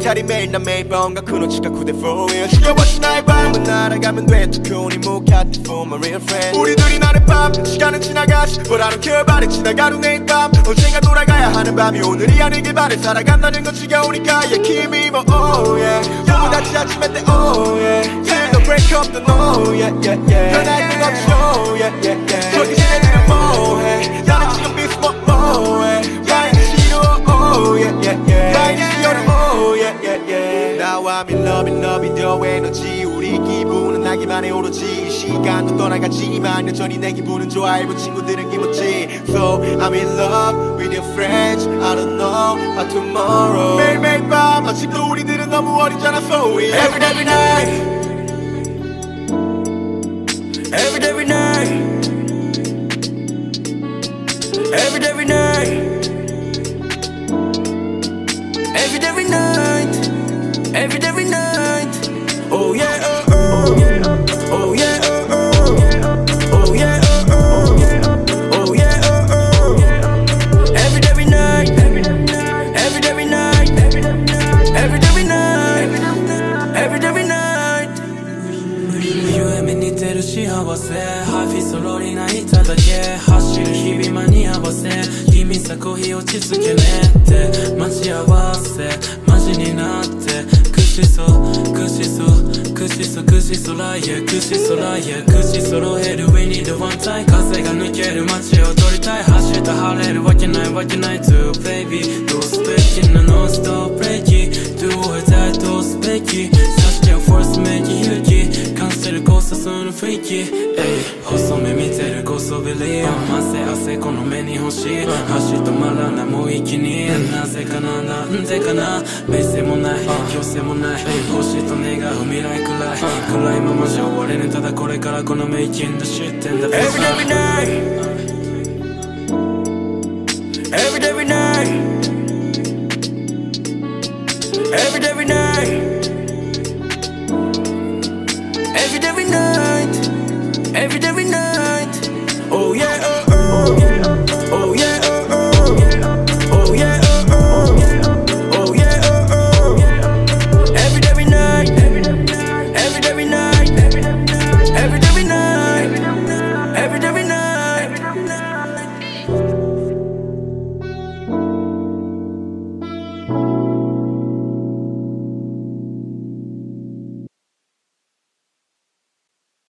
자리 매일 난 매일 밤과 그노치가 9대4일 지겨워진 나의 밤은 날아가면 돼 특훈이 묵혔대 for my real friend 우리 둘이 나는 밤 시간은 지나가지 But I don't care about it 지나가는 내일 밤 언젠가 돌아가야 하는 밤이 오늘이 아니길 바래 살아간다는 건 지겨우니까 Yeah give me more oh yeah 너무 다치 아침에 때 oh yeah Till the break of the no yeah yeah yeah 변할 건 없지 oh yeah yeah yeah 저기 지내지면 뭐해 나는 지금 be smart 뭐해 나에게 싫어 oh yeah yeah yeah 나에게 싫어 Now I'm in love in love with your energy 우리 기분은 나기만 해 오로지 이 시간도 떠나가지만 여전히 내 기분은 좋아 일본 친구들은 기뻤지 So I'm in love with your friends I don't know about tomorrow 매일매일 밤 아직도 우리들은 너무 어리잖아 So we every night Every night Every night Every night, oh yeah, oh oh, oh yeah, oh oh, oh yeah, oh oh, oh yeah, oh oh. Every night, every night. You and me, need to see how I say. Half is slowly night, but yeah, hustle, keep it money, I was there. Give me some coffee, I'll just get it. Match I was there, match me not. 口そらえ口そろえるWe need one time 風が抜ける街を撮りたい走った晴れるわけないわけない To baby どうすべきなノンストップレイキ Do or die どうすべきさしてはフォースメイキ勇気感じる交差するフリーキー細目見てるこそビリー汗この目に欲しい足止まらないもう息になぜかななんでかな目線もない強制もない星と願う未来暗いままじゃ終われぬただこれからこのメイキング知ってんだ Every night Every night Every night